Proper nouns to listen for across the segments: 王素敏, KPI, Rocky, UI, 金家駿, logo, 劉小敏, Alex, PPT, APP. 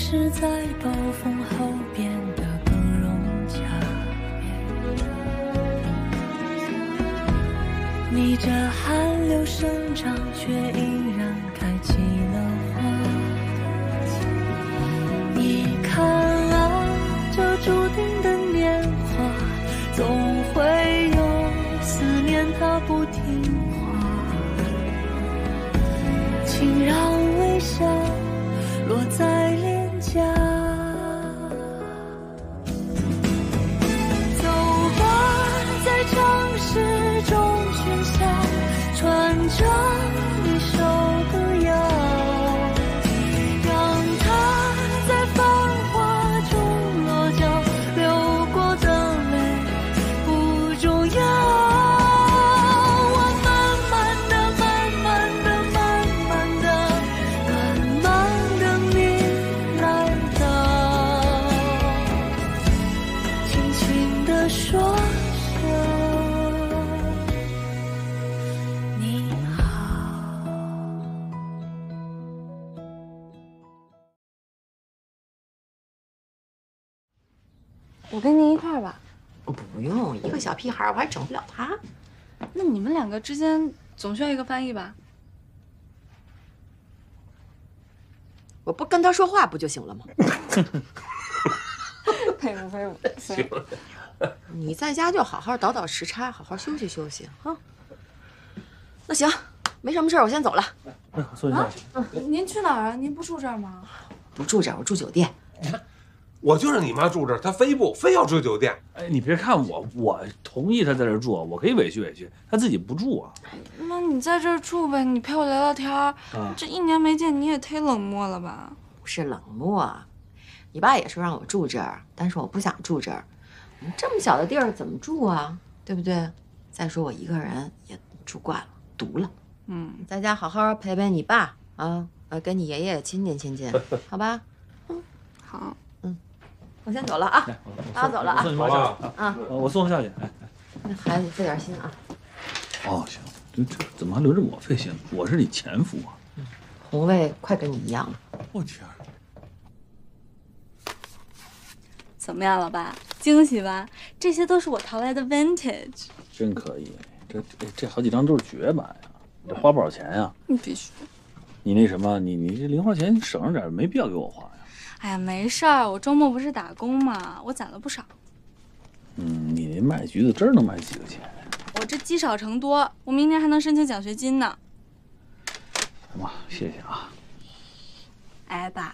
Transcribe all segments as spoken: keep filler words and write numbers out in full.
是在暴风后变得更融洽。逆着寒流生长，却依然开启了花。你看啊，这注定的年华，总会有思念它不听话。请让微笑落在脸颊。 我跟您一块儿吧。哦，不用，一个小屁孩，我还整不了他。那你们两个之间总需要一个翻译吧？我不跟他说话不就行了吗？佩服佩服，行。你在家就好好倒倒时差，好好休息休息哈。那行，没什么事儿，我先走了。哎，坐一下。嗯，您去哪儿啊？您不住这儿吗？不住这儿，我住酒店。 我就让你妈住这儿，她非不非要住酒店。哎，你别看我，我同意她在这儿住，我可以委屈委屈，她自己不住啊。那你在这儿住呗，你陪我聊聊天儿。啊、这一年没见，你也忒冷漠了吧？不是冷漠，你爸也说让我住这儿，但是我不想住这儿。这么小的地儿怎么住啊？对不对？再说我一个人也住惯了，独了。嗯，在家好好陪陪你爸啊，呃，跟你爷爷亲近亲近，好吧？嗯，好。 我先走了啊，我走了啊，啊，我送他下去。那孩子费点心啊。哦，行，这这怎么还轮着我费心？我是你前夫啊。红卫快跟你一样了。我天！怎么样，老爸？惊喜吧？这些都是我淘来的 vintage。真可以，这这这好几张都是绝版呀，这花不少钱呀。你必须。你那什么，你你这零花钱省着点，没必要给我花呀。 哎呀，没事儿，我周末不是打工嘛，我攒了不少。嗯，你那卖橘子汁能卖几个钱？我这积少成多，我明年还能申请奖学金呢。妈，谢谢啊。哎，爸，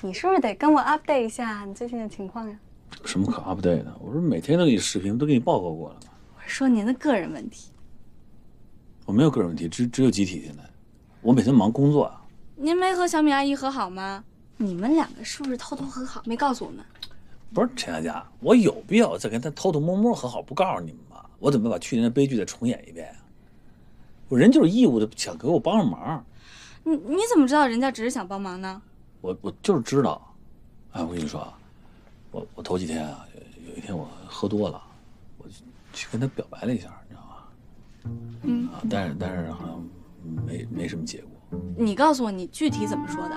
你是不是得跟我 update 一下你最近的情况呀？有什么可 update 的？我不是每天都给你视频，都给你报告过了吗？我是说您的个人问题。我没有个人问题，只只有集体现在。我每天忙工作啊。您没和小米阿姨和好吗？ 你们两个是不是偷偷和好没告诉我们？不是陈佳佳，我有必要再跟他偷偷摸摸和好不告诉你们吗？我怎么把去年的悲剧再重演一遍啊？我人就是义务的，想给我帮上忙。你你怎么知道人家只是想帮忙呢？我我就是知道。哎，我跟你说啊，我我头几天啊，有一天我喝多了，我去跟他表白了一下，你知道吗？嗯啊，但是但是好像没没什么结果。你告诉我你具体怎么说的？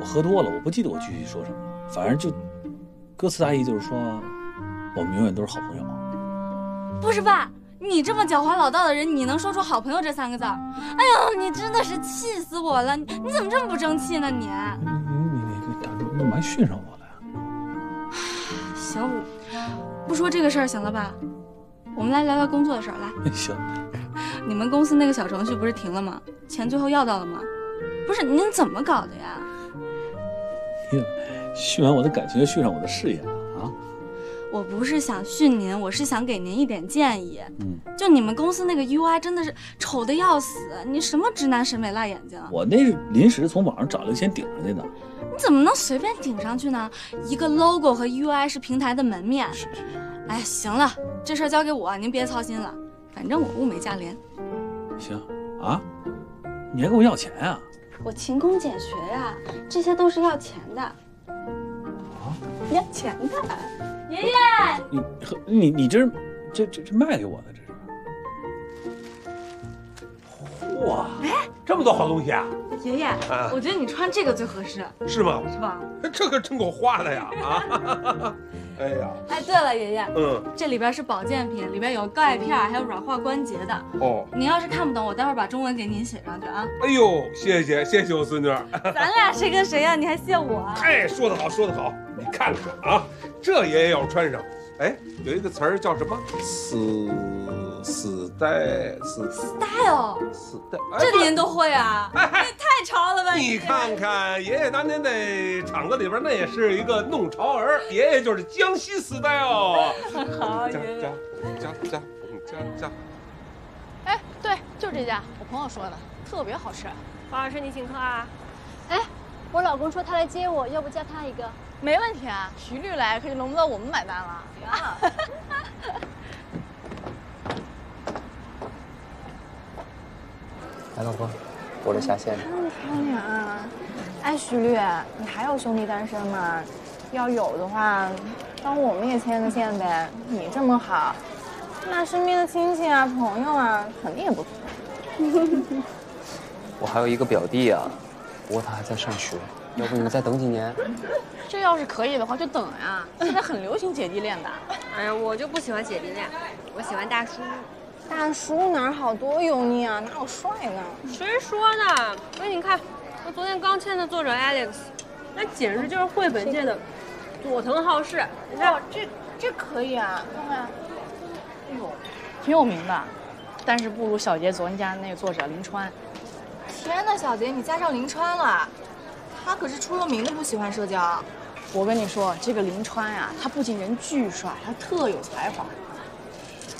我喝多了，我不记得我具体说什么了，反正就歌词大意就是说，我们永远都是好朋友。不是爸，你这么狡猾老道的人，你能说出“好朋友”这三个字儿？哎呦，你真的是气死我了！你你怎么这么不争气呢你？你你你你，大哥，你怎么还训上我了呀？小五，不说这个事儿行了吧？我们来聊聊工作的事儿，来。行。你们公司那个小程序不是停了吗？钱最后要到了吗？不是，您怎么搞的呀？ 训完我的感情，训上我的事业了啊！我不是想训您，我是想给您一点建议。嗯，就你们公司那个 U I 真的是丑的要死，你什么直男审美辣眼睛？我那是临时从网上找了钱顶上去的。你怎么能随便顶上去呢？一个 logo 和 U I 是平台的门面。是是。哎，行了，这事儿交给我，您别操心了，反正我物美价廉。行啊，你还跟我要钱啊？ 我勤工俭学呀、啊，这些都是要钱的。啊，要钱的，爷爷。你你你这是，这这这卖给我的这是。哇！哎，这么多好东西啊！爷爷，啊、我觉得你穿这个最合适。是吗？是吧？这个真够花的呀！啊，哎呀！哎，对了，爷爷，嗯，这里边是保健品，里边有钙片，还有软化关节的。哦，您要是看不懂，我待会儿把中文给您写上去啊。哎呦，谢谢谢谢我孙女。咱俩谁跟谁呀、啊？你还谢我？哎，说得好，说得好。你看看啊，这爷爷要穿上，哎，有一个词儿叫什么？死。 style style style， 这您都会啊？哎，太潮了吧！你看看爷爷当年在厂子里边，那也是一个弄潮儿，爷爷就是江西 style。好，爷爷。加加加加加。哎，对，就是这家，我朋友说的，特别好吃。王老师，你请客啊？哎，我老公说他来接我，要不加他一个？没问题啊，徐律来可就轮不到我们买单了。啊。哎，老婆，我的下线。看你看你啊！哎，徐律，你还有兄弟单身吗？要有的话，帮我们也牵个线呗。你这么好，那身边的亲戚啊、朋友啊，肯定也不错。我还有一个表弟啊，不过他还在上学，要不你再等几年？这要是可以的话，就等呀、啊。现在很流行姐弟恋的。哎呀，我就不喜欢姐弟恋，我喜欢大叔。 大叔哪好多油腻啊，哪有帅呢？谁说的？哎，你看，我昨天刚签的作者 Alex， 那简直就是绘本界的佐藤浩市。你看，这这可以啊，看看，哎呦，挺有名的，但是不如小杰昨天家那个作者林川。天哪，小杰你加上林川了，他可是出了名的不喜欢社交。我跟你说，这个林川呀、啊，他不仅人巨帅，他特有才华。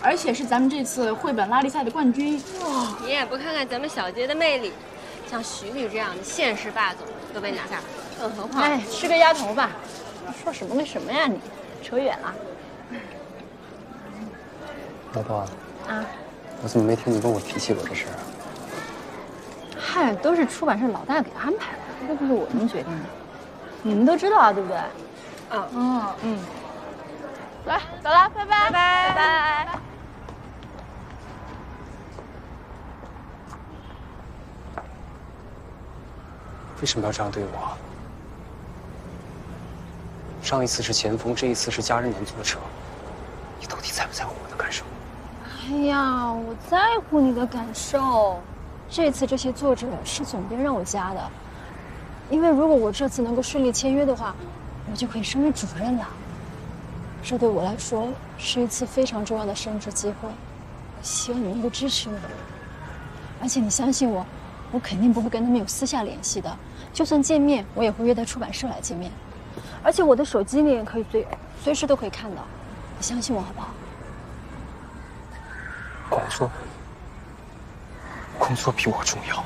而且是咱们这次绘本拉力赛的冠军哇！你也不看看咱们小杰的魅力，像徐律这样的现实霸总都被拿下了，更何况……哎，吃个鸭头吧！说什么跟什么呀你？扯远了。老婆啊，我怎么没听你跟我提起过这事儿啊？嗨，都是出版社老大给安排的，又不是我能决定的。你们都知道啊，对不对？啊，嗯嗯。来，走了，拜拜，拜拜，拜拜。 为什么要这样对我？上一次是前锋，这一次是家人能坐车，你到底在不在乎我的感受？哎呀，我在乎你的感受。这次这些作者是总编让我加的，因为如果我这次能够顺利签约的话，我就可以升为主任了。这对我来说是一次非常重要的升职机会，希望你能够支持我，而且你相信我。 我肯定不会跟他们有私下联系的，就算见面，我也会约在出版社来见面，而且我的手机里可以随随时都可以看到，你相信我好不好？工作，工作比我重要。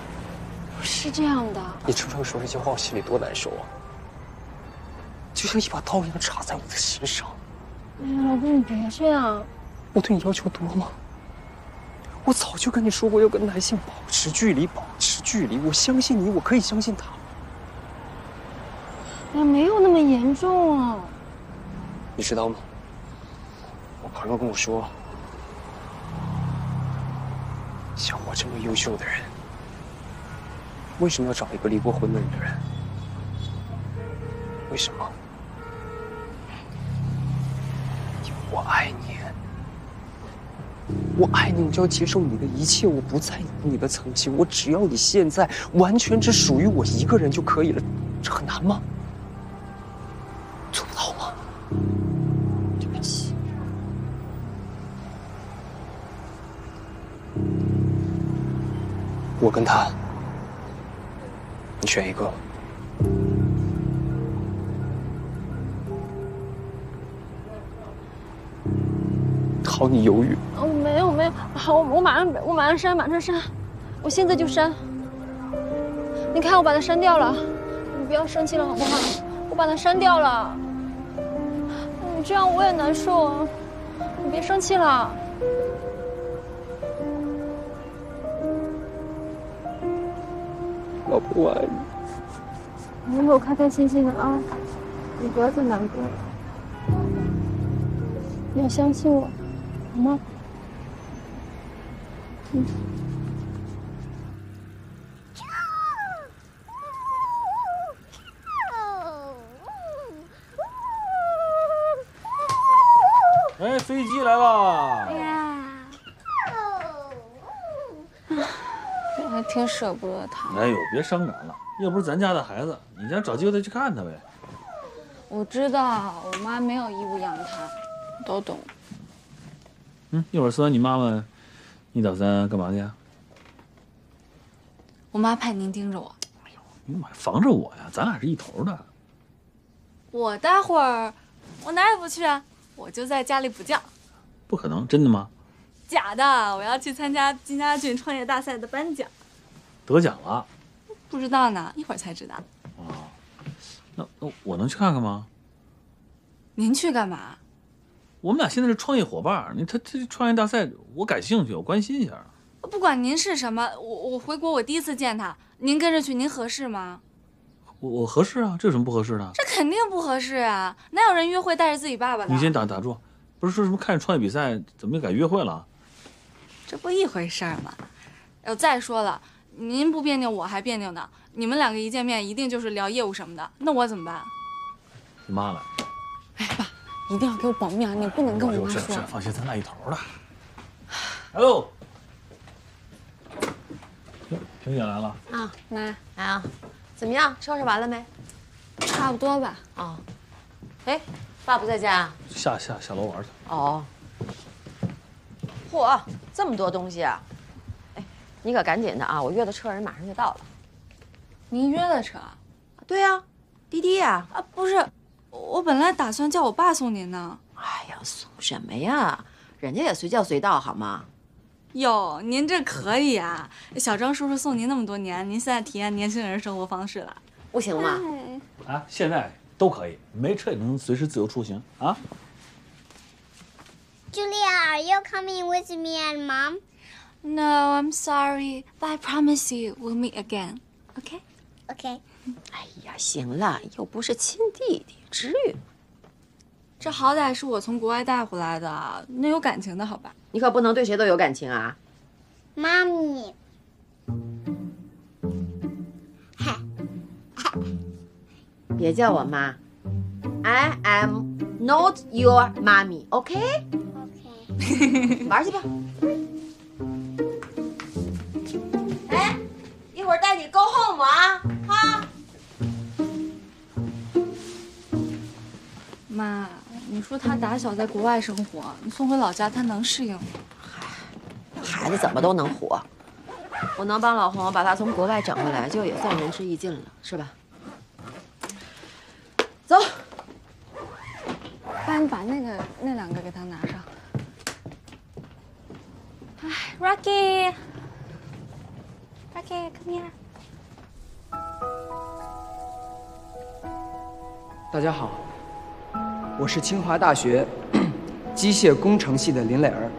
是这样的。你常常说这些话，我心里多难受啊，就像一把刀一样插在我的心上。哎呀，老公，你别这样。我对你要求多吗？ 我早就跟你说过，要跟男性保持距离，保持距离。我相信你，我可以相信他。哎，没有那么严重啊。你知道吗？我朋友跟我说，像我这么优秀的人，为什么要找一个离过婚的女人？为什么？因为我爱你。 我爱你，我就要接受你的一切，我不在乎你的曾经，我只要你现在完全只属于我一个人就可以了，这很难吗？做不到吗？对不起。我跟他，你选一个。 好，你犹豫。哦，没有没有，好，我我马上我马上删，马上删，我现在就删。你看，我把它删掉了，你不要生气了好不好？我把它删掉了。你这样我也难受啊，你别生气了。老婆，我爱你。你们给我开开心心的啊，你不要再难过了。你要相信我。 好吗？嗯。哎，飞机来了！我还挺舍不得他。哎呦，别伤感了，要不是咱家的孩子，你家找机会再去看他呗。我知道，我妈没有义务养他，都懂。嗯，一会儿说完你妈妈，你打算干嘛去？我妈派您盯着我。哎呦，你怎么还防着我呀？咱俩是一头的。我待会儿，我哪也不去啊，我就在家里补觉。不可能，真的吗？假的，我要去参加金家俊创业大赛的颁奖。得奖了？不知道呢，一会儿才知道。哦，那那我能去看看吗？您去干嘛？我们俩现在是创业伙伴，你他他创业大赛，我感兴趣，我关心一下。不管您是什么，我我回国我第一次见他，您跟着去，您合适吗？我我合适啊，这有什么不合适的？这肯定不合适啊，哪有人约会带着自己爸爸的？你先打打住，不是说什么看创业比赛，怎么又改约会了？这不一回事儿吗？要再说了，您不别扭我还别扭呢，你们两个一见面一定就是聊业务什么的，那我怎么办？你妈来。哎，爸。一定要给我保密啊！你不能跟我妈说。放心，咱俩一头的。哎呦，萍姐来了啊！妈，来啊！怎么样，收拾完了没？差不多吧。啊，哎，爸不在家啊？下下下楼玩去。哦。嚯，这么多东西啊！哎，你可赶紧的啊！我约的车人马上就到了。您约的车？对呀，滴滴呀。啊，不是。我本来打算叫我爸送您呢。哎呀，送什么呀？人家也随叫随到，好吗？哟，您这可以啊！小张叔叔送您那么多年，您现在体验年轻人生活方式了，不行吗？啊，现在都可以，没车也能随时自由出行啊。Julia, are you coming with me and Mom? No, I'm sorry, but I promise you we'll meet again. Okay? Okay. 哎呀，行了，又不是亲弟弟，至于吗？这好歹是我从国外带回来的，那有感情的好吧？你可不能对谁都有感情啊！妈咪，别叫我妈 ，I am not your mommy, OK? OK。玩去吧。哎，一会儿带你go home啊，哈。 妈，你说他打小在国外生活，你送回老家他能适应吗？嗨，孩子怎么都能活。我能帮老红把他从国外整回来，就也算仁至义尽了，是吧？走，爸，你把那个那两个给他拿上。哎 ，Rocky，Rocky，come here。 大家好。 我是清华大学机械工程系的林磊儿，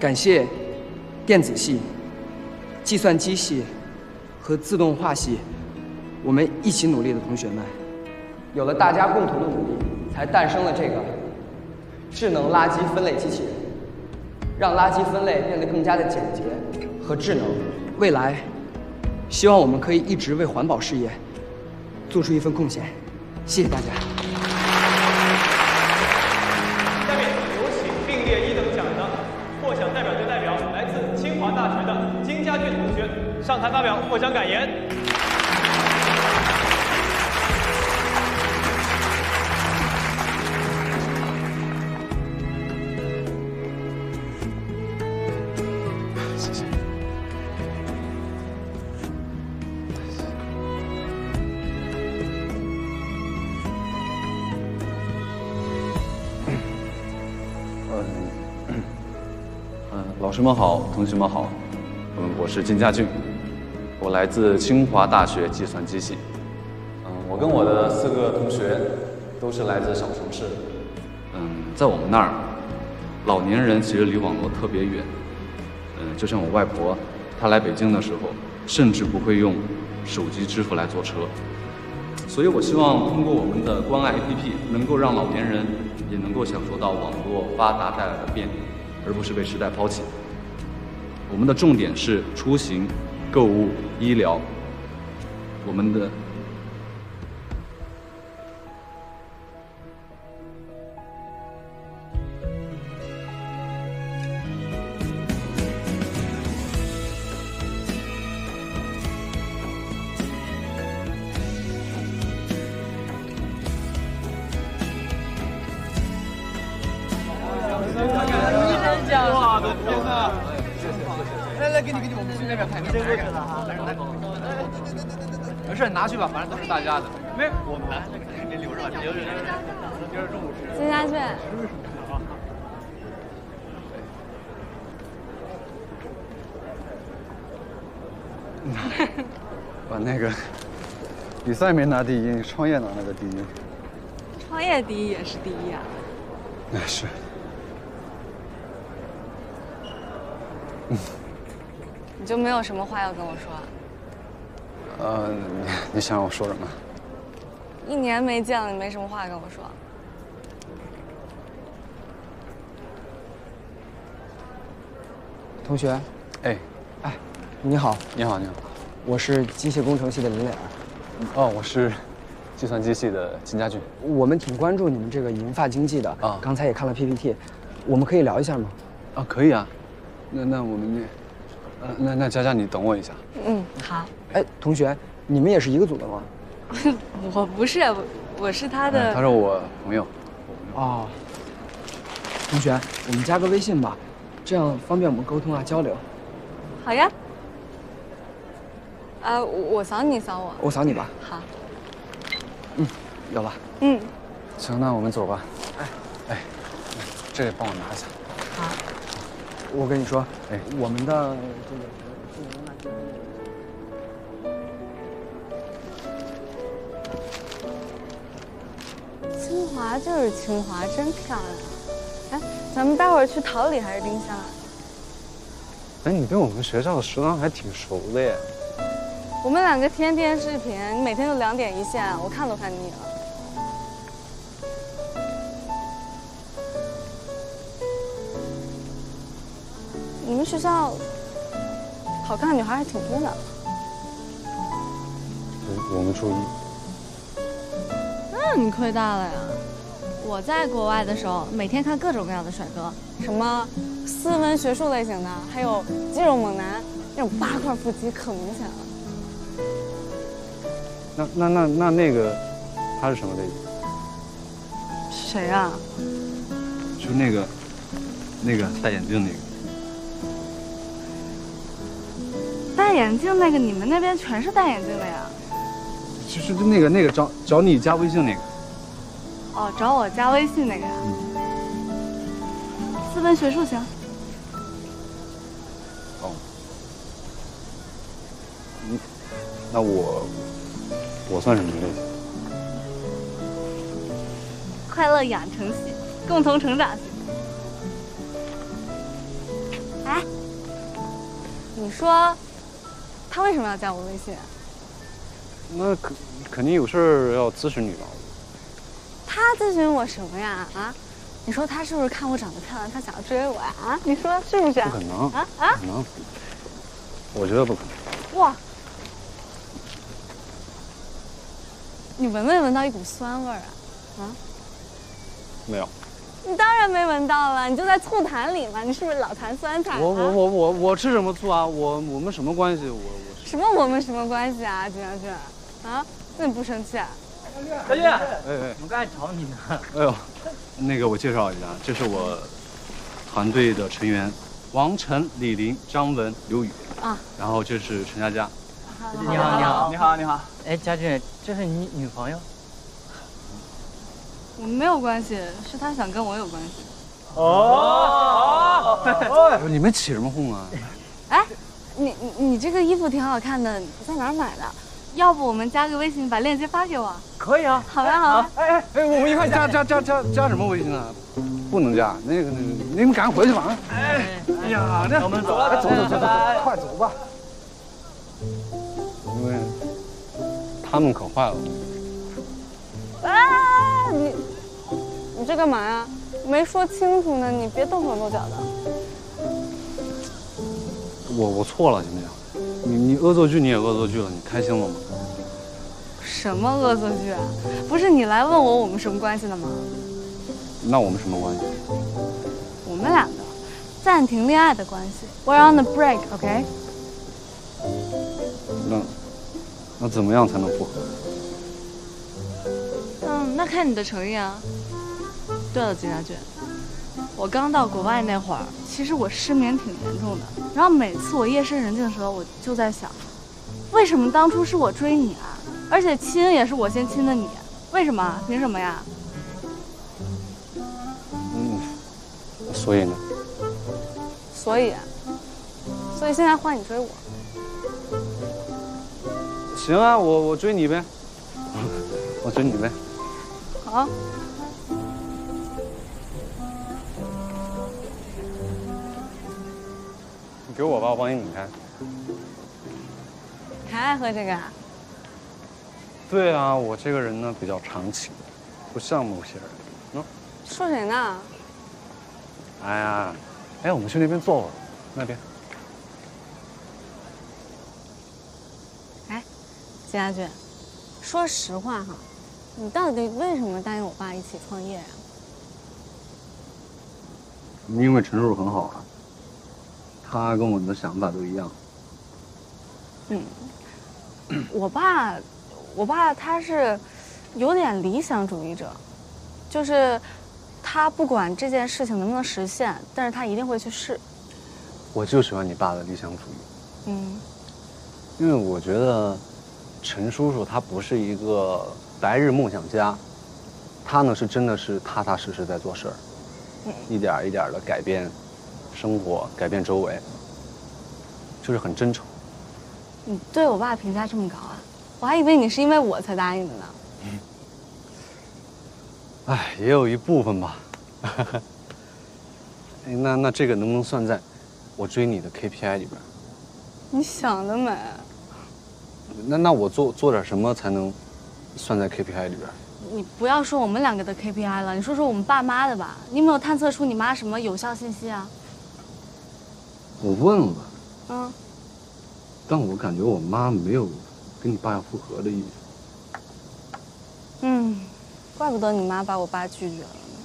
感谢电子系、计算机系和自动化系我们一起努力的同学们，有了大家共同的努力，才诞生了这个智能垃圾分类机器人，让垃圾分类变得更加的简洁和智能。未来，希望我们可以一直为环保事业 做出一份贡献，谢谢大家。下面有请并列一等奖的获奖代表队代表，来自清华大学的金家俊同学上台发表获奖感言。谢谢。 老师们好，同学们好，嗯，我是金家俊，我来自清华大学计算机系，嗯，我跟我的四个同学都是来自小城市，嗯，在我们那儿，老年人其实离网络特别远，嗯，就像我外婆，她来北京的时候，甚至不会用手机支付来坐车，所以我希望通过我们的关爱 A P P， 能够让老年人也能够享受到网络发达带来的便利。 而不是被时代抛弃。我们的重点是出行、购物、医疗。我们的来给你给你，我们去那边拍，那边拍个。没事，拿去吧，反正都是大家的。没，我们来，你留着吧，留着留着，留着中午吃。接下去。把那个比赛没拿第一，你创业拿了个第一。创业第一也是第一啊。那是。 你就没有什么话要跟我说啊？呃，你想让我说什么？一年没见了，你没什么话跟我说。同学，哎，哎，你好，你好，你好，我是机械工程系的林磊儿。哦，我是计算机系的金家俊。我们挺关注你们这个银发经济的啊，刚才也看了 P P T， 我们可以聊一下吗？啊，可以啊。 那那我们那，呃，那那佳佳你等我一下。嗯，好。哎，同学，你们也是一个组的吗？我不是，我我是他的。他是我朋友。哦。同学，我们加个微信吧，这样方便我们沟通啊交流。好呀。啊，我扫你扫我。我扫你吧。好。嗯，有了。嗯。行，那我们走吧。哎哎，这里帮我拿一下。好。 我跟你说，哎，我们的这个。 清华就是清华，真漂亮。哎，咱们待会儿去桃李还是丁香啊？哎，你对我们学校的食堂还挺熟的耶。我们两个天天视频，你每天就两点一线，我看都看腻了。 你们学校好看的女孩还挺多的。我们初一。那你亏大了呀！我在国外的时候，每天看各种各样的帅哥，什么斯文学术类型的，还有肌肉猛男，那种八块腹肌可明显了。那那那那那个，他是什么类型？谁啊？就是那个，那个戴眼镜那个。 戴眼镜那个，你们那边全是戴眼镜的呀？就是那个那个找找你加微信那个。哦，找我加微信那个呀。嗯、斯文学术型。哦。嗯，那我我算什么类型？快乐养成系，共同成长型。哎，你说。 他为什么要加我微信啊？那肯肯定有事儿要咨询你吧？他咨询我什么呀？啊？你说他是不是看我长得漂亮，他想要追我呀？啊？你说是不是？不可能啊啊！不可能，我觉得不可能。哇！你闻没闻到一股酸味儿啊？啊？没有。你当然没闻到了，你就在醋坛里嘛，你是不是老坛酸菜？我我我我我吃什么醋啊？我我们什么关系？我我。 什么我们什么关系啊，金将军？啊，那你不生气啊？将军，哎哎，我刚才找你呢。哎呦，那个我介绍一下，这是我团队的成员，王晨、李林、张文、刘宇啊。然后这是陈佳佳。你好，你好，你好，你好。哎，佳俊，这是你女朋友？我们没有关系，是他想跟我有关系。哦，哦，你们起什么哄啊？哎。 你你你这个衣服挺好看的，你在哪儿买的？要不我们加个微信，把链接发给我。可以啊，好呀好呀。哎哎哎，我们一块加加加加加什么微信啊？不能加，那个你们赶紧回去吧啊！哎哎呀，那我们走了，走走走，快走吧。因为他们可坏了。啊！你你这干嘛呀？没说清楚呢，你别动手动脚的。 我我错了，行不行？你你恶作剧你也恶作剧了，你开心了吗？什么恶作剧啊？不是你来问我我们什么关系的吗？那我们什么关系？我们两个暂停恋爱的关系。We're on the break, OK？ 那那怎么样才能复合？嗯，那看你的诚意啊。对了，金家俊，我刚到国外那会儿。其实我失眠挺严重的。然后每次我夜深人静的时候，我就在想，为什么当初是我追你啊？而且亲也是我先亲的你，为什么？凭什么呀？嗯，所以呢？所以，所以现在换你追我。行啊，我我追你呗，我追你呗。好。 给我吧，我帮你拧开。还爱喝这个啊？对啊，我这个人呢比较长情，不像某些人。喏、嗯，说谁呢？哎呀，哎，我们去那边坐会儿，那边。哎，金家俊，说实话哈，你到底为什么答应我爸一起创业呀、啊？因为陈叔很好啊。 他跟我的想法都一样。嗯，我爸，我爸他是有点理想主义者，就是他不管这件事情能不能实现，但是他一定会去试。我就喜欢你爸的理想主义。嗯，因为我觉得陈叔叔他不是一个白日梦想家，他呢是真的是踏踏实实在做事儿，嗯、一点一点的改变。 生活改变周围，就是很真诚。你对我爸评价这么高啊？我还以为你是因为我才答应的呢。哎、嗯，也有一部分吧。哎、那那这个能不能算在我追你的 K P I 里边？你想得美。那那我做做点什么才能算在 K P I 里边？ 你不要说我们两个的 K P I 了，你说说我们爸妈的吧。你有没有探测出你妈什么有效信息啊？我问了，嗯，但我感觉我妈没有跟你爸要复合的意思。嗯，怪不得你妈把我爸拒绝了呢。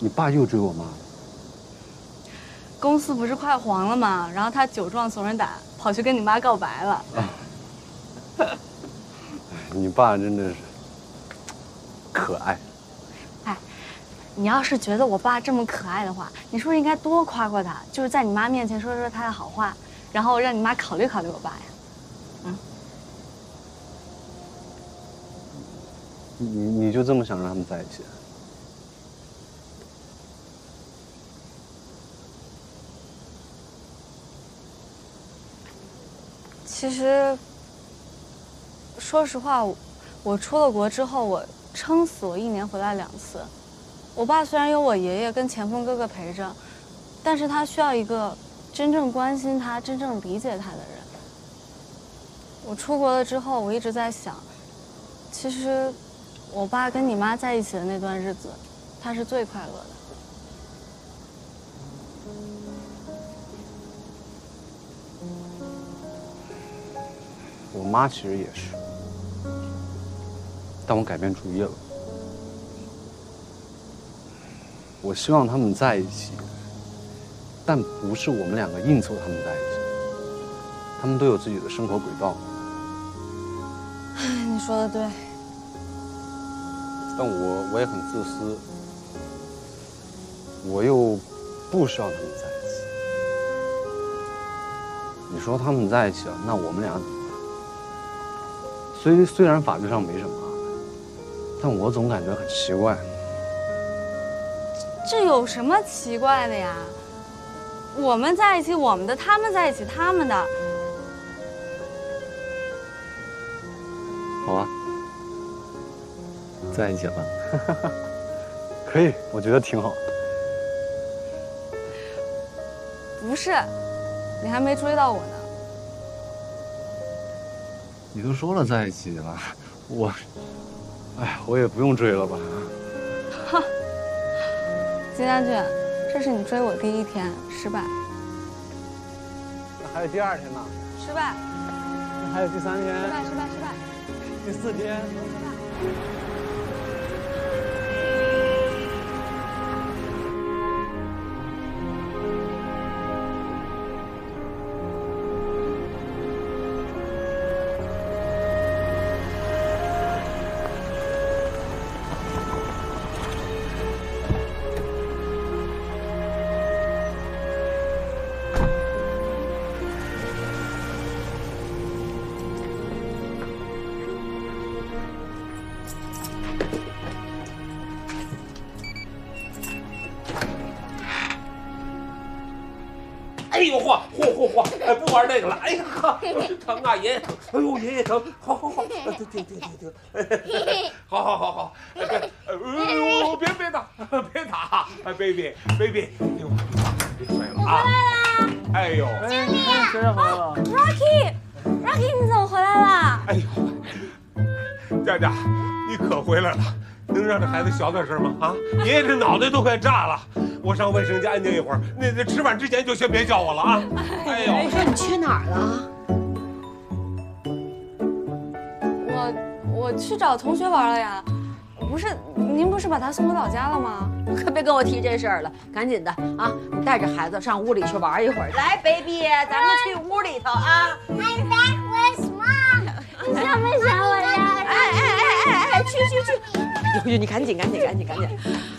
你爸又追我妈了？公司不是快黄了吗？然后他酒壮怂人胆，跑去跟你妈告白了。啊、你爸真的是。 可爱，哎，你要是觉得我爸这么可爱的话，你是不是应该多夸夸他？就是在你妈面前说说他的好话，然后让你妈考虑考虑我爸呀。嗯，你你就这么想让他们在一起？其实，说实话，我我出了国之后我。 撑死我一年回来两次，我爸虽然有我爷爷跟前锋哥哥陪着，但是他需要一个真正关心他、真正理解他的人。我出国了之后，我一直在想，其实我爸跟你妈在一起的那段日子，他是最快乐的。我妈其实也是。 但我改变主意了。我希望他们在一起，但不是我们两个硬凑他们在一起。他们都有自己的生活轨道。哎，你说的对。但我我也很自私，我又不希望他们在一起。你说他们在一起了，那我们俩怎么办？虽虽然法律上没什么。 但我总感觉很奇怪，这有什么奇怪的呀？我们在一起我们的，他们在一起他们的。好啊，在一起吧，可以，我觉得挺好。不是，你还没追到我呢。你都说了在一起了，我。 哎，我也不用追了吧。哈，金家俊，这是你追我第一天，失败。那还有第二天呢？失败。那还有第三天？失败，失败，失败。第四天？失败。哎，不玩这个了。哎呀，疼啊，爷爷疼！哎呦，爷爷疼！好好好，停停停停停！好好好好，哎呦，别别打，别打，哎 ，baby baby， 哎呦，别摔了啊！我回来啦！哎呦，经理，真回来了 ，Rocky Rocky， 你怎么回来了？哎呦，佳佳，你可回来了。 能让这孩子小点声吗？啊，爷爷这脑袋都快炸了！我上卫生间安静一会儿。那那吃饭之前就先别叫我了啊！哎呦，我说你去哪儿了？我我去找同学玩了呀。不是，您不是把他送回老家了吗？可别跟我提这事儿了，赶紧的啊！带着孩子上屋里去玩一会儿。来 ，baby， 咱们去屋里头啊。I'm back with mom。你想没想我呀？哎哎哎哎哎，去去去！ 你你赶紧赶紧赶紧赶紧！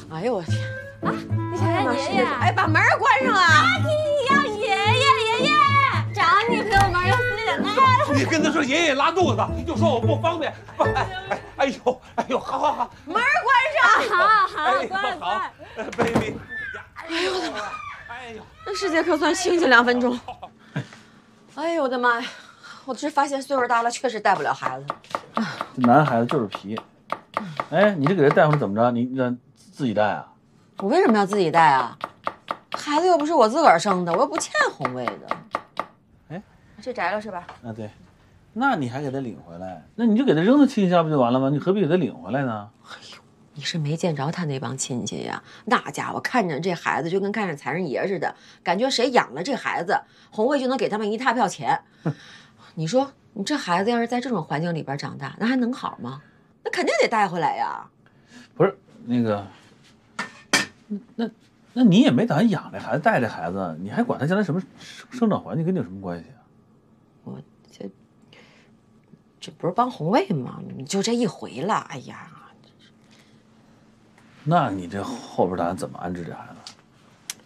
哎呦我天！啊，你想让爷爷？哎，把门关上啊！你要爷爷爷爷，找你陪我玩游戏。你跟他说爷爷拉肚子，就说我不方便。哎哎哎呦哎呦，好好好，门关上。好好关关。baby。哎呦我的妈！哎呦，那世界可算清静两分钟。哎呦我的妈呀！我是发现岁数大了确实带不了孩子。男孩子就是皮。 哎，你这给他带回来怎么着？你让自己带啊？我为什么要自己带啊？孩子又不是我自个儿生的，我又不欠红卫的。哎，这摘了是吧？啊对，那你还给他领回来？那你就给他扔到亲戚家不就完了吗？你何必给他领回来呢？哎呦，你是没见着他那帮亲戚呀、啊？那家伙看着这孩子就跟看着财神爷似的，感觉谁养了这孩子，红卫就能给他们一大票钱。你说你这孩子要是在这种环境里边长大，那还能好吗？ 那肯定得带回来呀，不是那个，那那你也没打算养这孩子，带这孩子，你还管他将来什么生长环境，跟你有什么关系啊？我这这不是帮红卫吗？你就这一回了，哎呀，那你这后边打算怎么安置这孩子？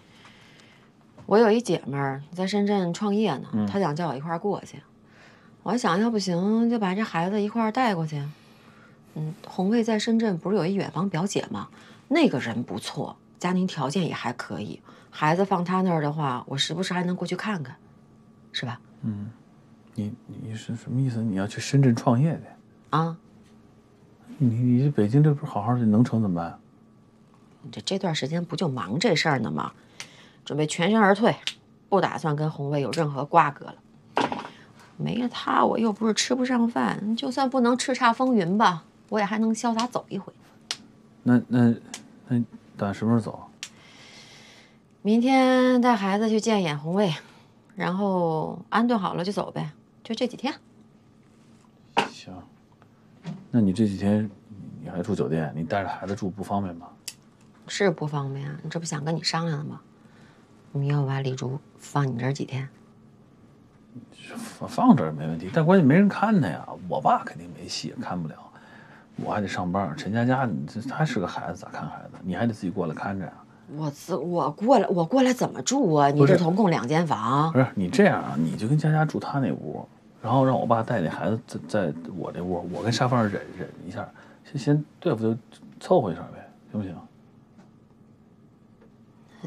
我有一姐们儿在深圳创业呢，嗯、她想叫我一块儿过去，我想要不行就把这孩子一块儿带过去。 嗯，红卫在深圳不是有一远房表姐吗？那个人不错，家庭条件也还可以。孩子放他那儿的话，我时不时还能过去看看，是吧？嗯，你你是什么意思？你要去深圳创业去？啊？你你这北京这不是好好的能成怎么办？这这段时间不就忙这事儿呢吗？准备全身而退，不打算跟红卫有任何瓜葛了。没了他，我又不是吃不上饭，就算不能叱咤风云吧。 我也还能潇洒走一回。那那那，打算什么时候走？明天带孩子去见眼红卫，然后安顿好了就走呗，就这几天。行，那你这几天你还住酒店？你带着孩子住不方便吗？是不方便啊，你这不想跟你商量了吗？你要把李竹放你这儿几天？放放这儿没问题，但关键没人看他呀。我爸肯定没戏，看不了。 我还得上班，陈佳佳，你这她是个孩子，咋看孩子？你还得自己过来看着呀、啊。我自我过来，我过来怎么住啊？你这总共两间房。不是你这样啊，你就跟佳佳住她那屋，然后让我爸带那孩子在在我这屋，我跟沙发上忍忍一下，先先对付就凑合一下呗，行不行？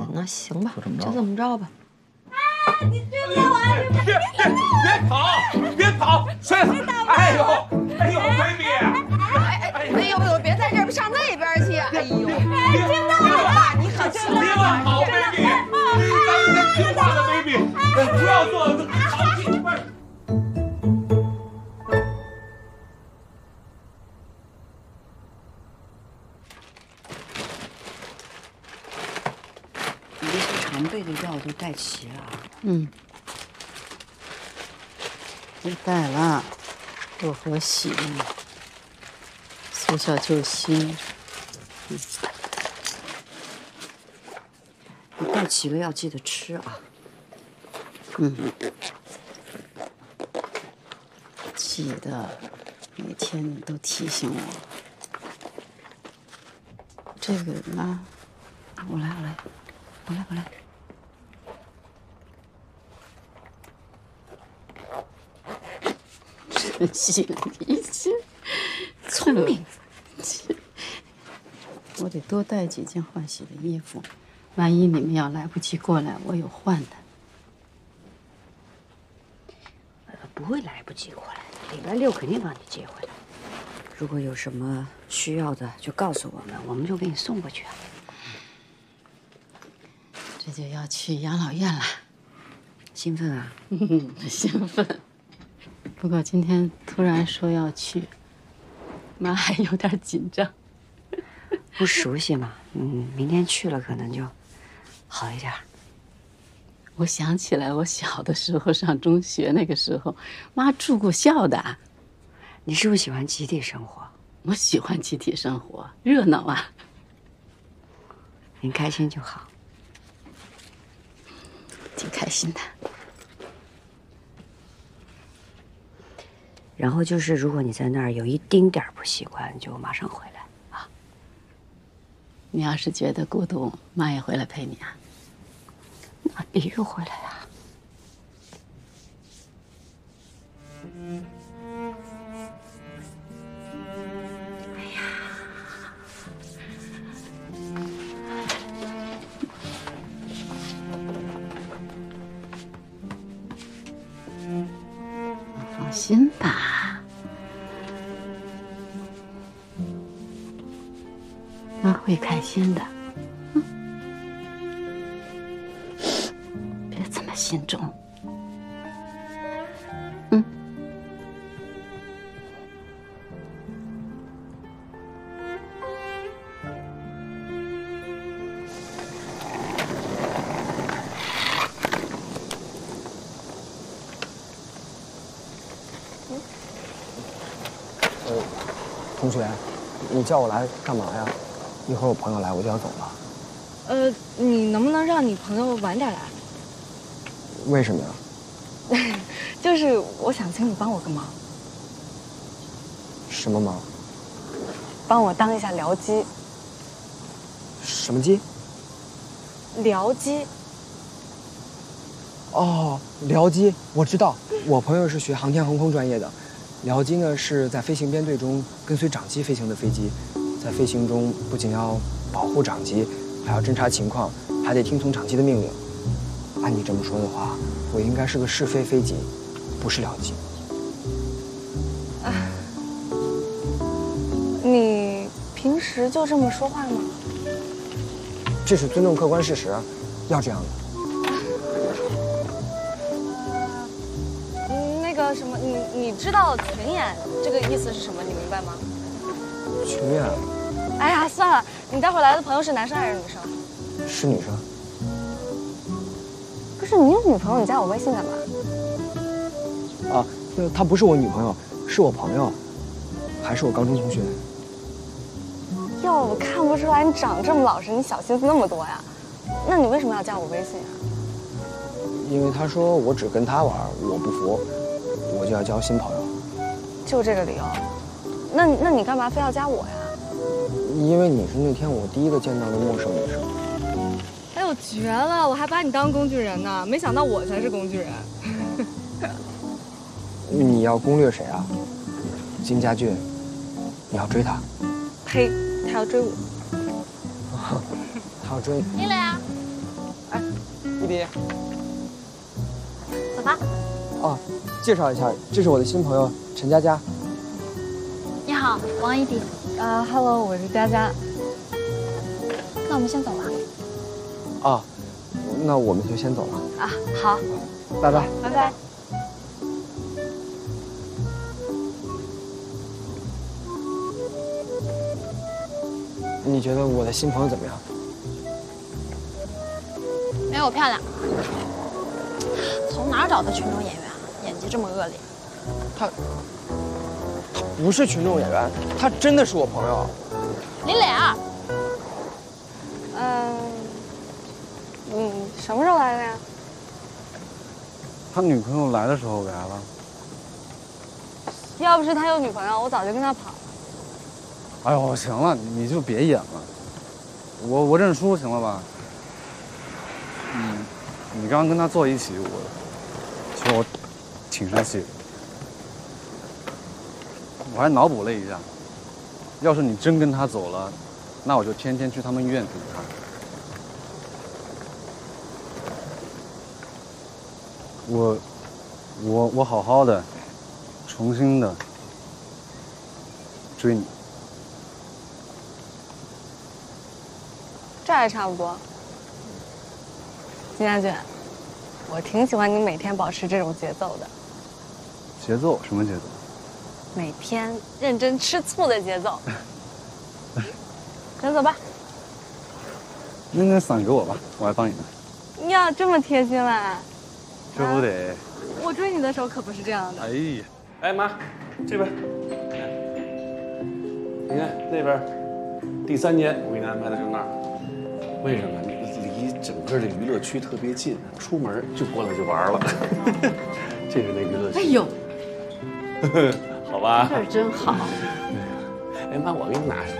啊、那行吧，就这么着，就这么着吧。 你对不对我？别别别跑！别跑！摔了！哎呦哎呦 ，baby！ 哎哎哎呦呦，别在这儿，上那边去！哎呦！哎，听到我爸，你可真别乱跑 ，baby！ 咱们听话的 ，baby！ 不要做淘气鬼。你这些常备的药都带齐了啊？ 嗯，都带了，多喝喜，速效救心。嗯，你带齐了要记得吃啊。嗯，记得每天你都提醒我。这个呢，我来，我来，我来，我来。 心里这聪明，我得多带几件换洗的衣服，万一你们要来不及过来，我有换的。会来不及过来的，礼拜六肯定帮你接回来。如果有什么需要的，就告诉我们，我们就给你送过去啊。这就要去养老院了，兴奋啊！嗯，兴奋。不过今天突然说要去，妈还有点紧张。不熟悉嘛，嗯，明天去了可能就好一点。 我想起来，我小的时候上中学那个时候，妈住过校的。你是不是喜欢集体生活？我喜欢集体生活，热闹啊！您开心就好，挺开心的。然后就是，如果你在那儿有一丁点儿不习惯，就马上回来啊。你要是觉得孤独，妈也回来陪你啊。 那必须回来啊！哎呀，放心吧，妈会开心的。 心中，嗯，呃，同学，你叫我来干嘛呀？一会儿我朋友来，我就要走了。呃，你能不能让你朋友晚点来？ 为什么呀？就是我想请你帮我个忙。什么忙？帮我当一下僚机。什么机？僚机。哦，僚机，我知道。我朋友是学航天航空专业的，僚机呢是在飞行编队中跟随长机飞行的飞机，在飞行中不仅要保护长机，还要侦察情况，还得听从长机的命令。 按你这么说的话，我应该是个试飞飞机，不是僚机。你平时就这么说话吗？这是尊重客观事实，要这样的。嗯，那个什么，你你知道“群演”这个意思是什么？你明白吗？群演。哎呀，算了，你待会来的朋友是男生还是女生？是女生。 不是你有女朋友，你加我微信干嘛？啊，那她不是我女朋友，是我朋友，还是我高中同学。哟，我看不出来你长这么老实，你小心思那么多呀？那你为什么要加我微信啊？因为她说我只跟她玩，我不服，我就要交新朋友。就这个理由？那那你干嘛非要加我呀？因为你是那天我第一个见到的陌生女生。 我绝了！我还把你当工具人呢，没想到我才是工具人。你要攻略谁啊？金家俊，你要追他？呸！他要追我。他要追你。累了呀？哎，一迪。走吧。哦，介绍一下，这是我的新朋友陈佳佳。你好，王一迪。啊哈喽，我是佳佳。那我们先走了。 啊，那我们就先走了啊！好，拜拜，拜拜。你觉得我的新朋友怎么样？没有我漂亮。从哪儿找的群众演员？演技这么恶劣。他，他不是群众演员，他真的是我朋友。林磊啊。嗯。 嗯，什么时候来的呀？他女朋友来的时候来了。要不是他有女朋友，我早就跟他跑了。哎呦，行了，你就别演了，我我认输行了吧？嗯，你刚刚跟他坐一起，我其实我挺生气的，我还脑补了一下，要是你真跟他走了，那我就天天去他们医院堵他。 我，我我好好的，重新的追你。这还差不多。金家俊，我挺喜欢你每天保持这种节奏的。节奏？什么节奏？每天认真吃醋的节奏。咱走吧。那那伞给我吧，我来帮你拿。呀，这么贴心啦！这不得、啊？我追你的时候可不是这样的。哎呀，哎妈，这边，你看那边，第三间我给你安排的就那儿。为什么？离整个的娱乐区特别近，出门就过来就玩了。这是那娱乐区。哎呦，好吧。这儿真好。哎妈，我给你拿上。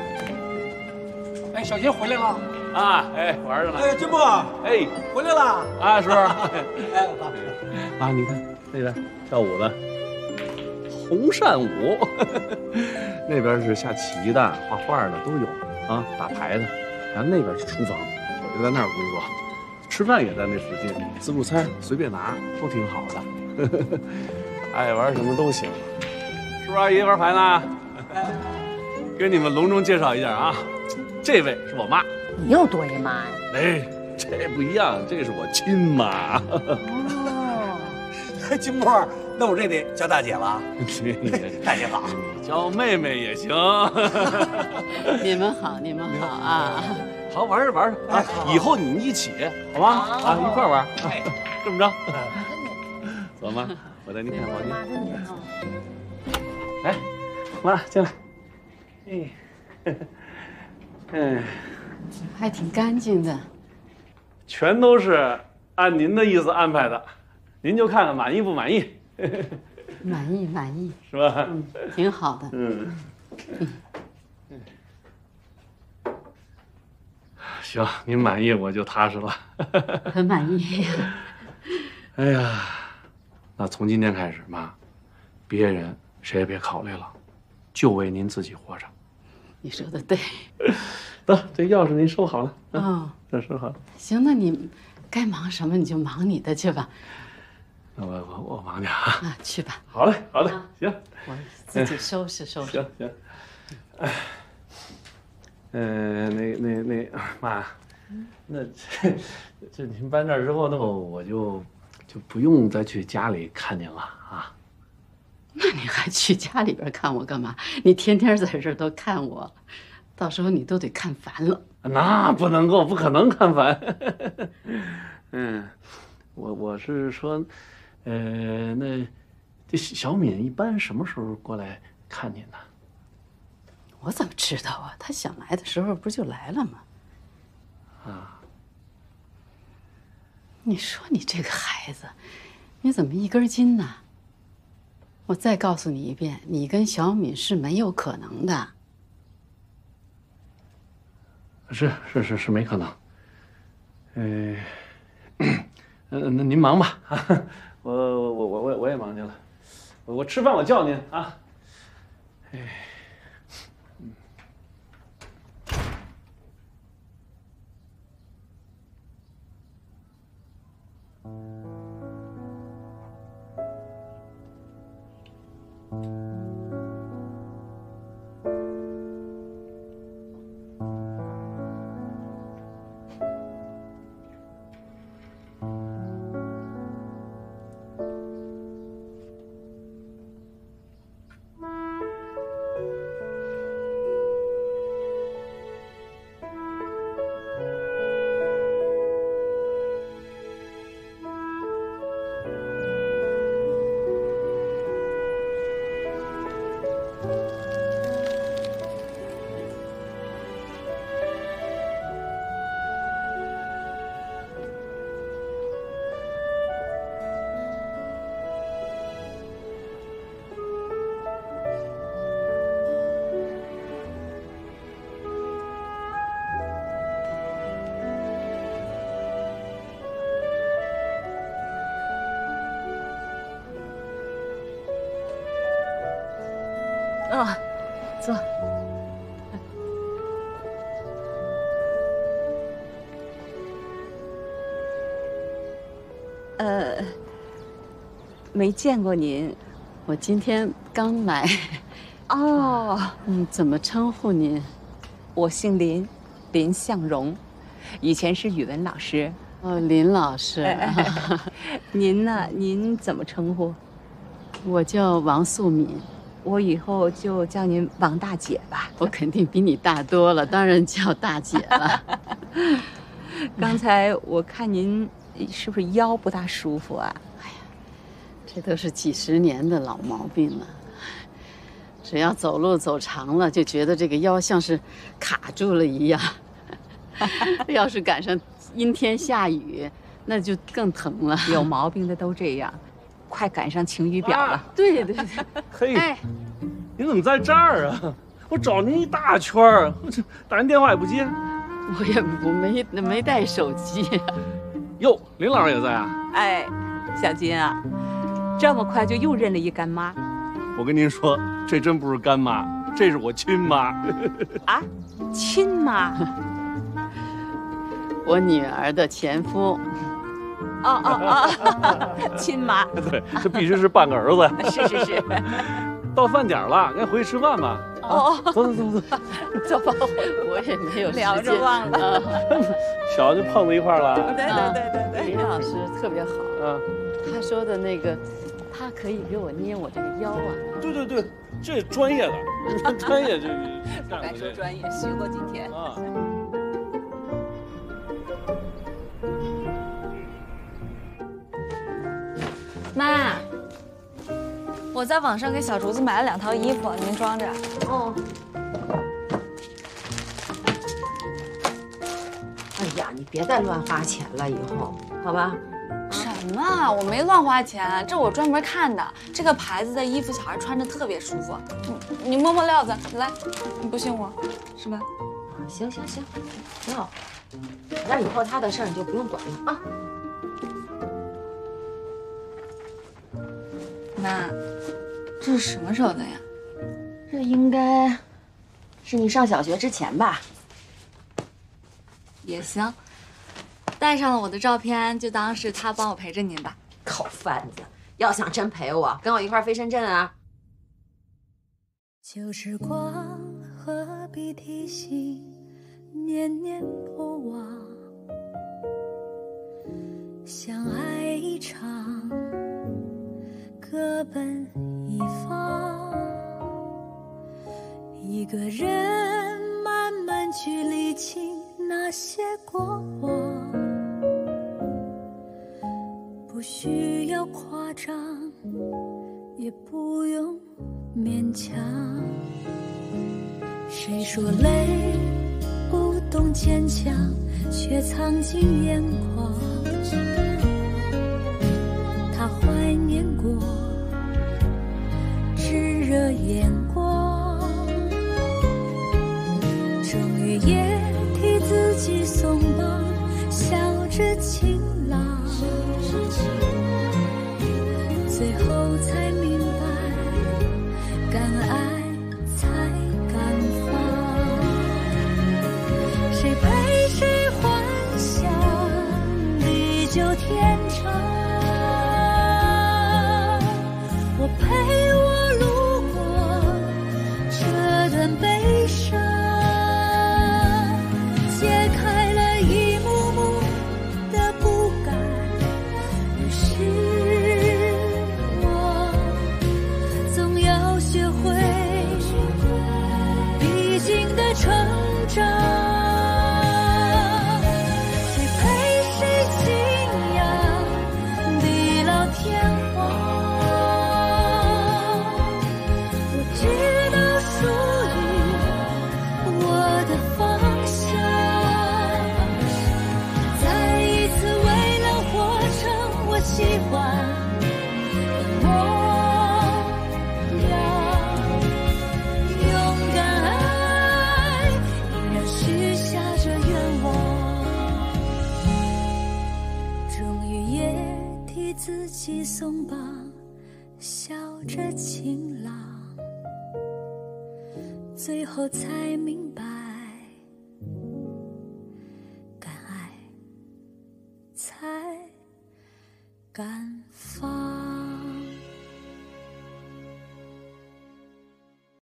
哎，小杰回来了。啊，哎，玩上了！哎，君博，哎，回来了！啊，叔，哎，妈，你看那边跳舞的，红扇舞，那边是下棋的、画画的都有啊，打牌的。然后那边是厨房，我就在那儿工作，吃饭也在那附近，自助餐随便拿，都挺好的。爱玩什么都行。叔叔阿姨玩牌呢？给你们隆重介绍一下啊，这位是我妈。你又多姨妈呀？哎，这不一样，这是我亲妈。哦，金波，那我这得叫大姐了。大姐好，叫妹妹也行。你们好，你们好啊！好玩着玩着啊，以后你们一起好吗？啊，一块玩。哎，这么着，走吧，我带你看房间。来，妈进来。哎，嗯。还挺干净的，全都是按您的意思安排的，您就看看满意不满意？满意，满意，是吧？嗯，挺好的。嗯，嗯，行，您满意我就踏实了。很满意呀。哎呀，那从今天开始，妈，别人谁也别考虑了，就为您自己活着。你说的对。走，这钥匙您收好了啊，这收好了。行，那你该忙什么你就忙你的去吧。那我我我忙点啊。啊，去吧。好嘞，好嘞，行。我自己收拾收拾。行行。哎，呃，那那那妈，那这这您搬这儿之后，那我就就不用再去家里看您了啊。那你还去家里边看我干嘛？你天天在这儿都看我。到时候你都得看烦了，那不能够，不可能看烦。嗯，我我是说，呃，那这小敏一般什么时候过来看您呢？我怎么知道啊？她想来的时候不就来了吗？啊！你说你这个孩子，你怎么一根筋呢？我再告诉你一遍，你跟小敏是没有可能的。是是是是没可能，呃，那您忙吧，我我我我我也忙去了，我我吃饭我叫您啊，哎，嗯，坐。呃，没见过您，我今天刚买。哦，嗯，怎么称呼您？我姓林，林向荣，以前是语文老师。哦，林老师。哎哎您呢？您怎么称呼？我叫王素敏。我以后就叫您王大姐吧。我肯定比你大多了，当然叫大姐了。刚才我看您是不是腰不大舒服啊？哎呀，这都是几十年的老毛病了。只要走路走长了，就觉得这个腰像是卡住了一样。要是赶上阴天下雨，那就更疼了。有毛病的都这样。快赶上晴雨表了，对对对，嘿，哎，你怎么在这儿啊？我找您一大圈儿，我这打您电话也不接，我也我没没带手机啊。哟，林老师也在啊？哎，小金啊，这么快就又认了一干妈。我跟您说，这真不是干妈，这是我亲妈。啊，亲妈？我女儿的前夫。哦哦哦，亲妈！对，这必须是半个儿子。是是是，到饭点了，该回去吃饭吧。哦哦，走走走走，走吧。我也没有聊着忘了，小就碰到一块儿了。对对对对对，林老师特别好。嗯，他说的那个，他可以给我捏我这个腰啊。对对对，这专业的，专业这。不敢说专业，学过几天。啊。妈，我在网上给小竹子买了两套衣服，您装着。哦。哎呀，你别再乱花钱了，以后好吧？什么？我没乱花钱，这我专门看的。这个牌子的衣服，小孩穿着特别舒服。你你摸摸料子，来，你不信我，是吧？行行行，挺好。那以后他的事儿你就不用管了啊。妈，这是什么时候的呀？这应该是你上小学之前吧。也行，带上了我的照片，就当是他帮我陪着您吧。口贩子，要想真陪我，跟我一块飞深圳啊！旧时光何必提醒，念念不忘，相爱一场。各奔一方，一个人慢慢去理清那些过往，不需要夸张，也不用勉强。谁说泪不懂坚强，却藏进眼眶。他怀念过。炙热眼光，终于也替自己松绑，笑着晴朗，最后才明白，敢爱才敢放，谁陪谁幻想，地久天长，我陪。悲伤揭开了一幕幕的不甘与失望，总要学会必经的成长。松绑，笑着晴朗，最后才明白。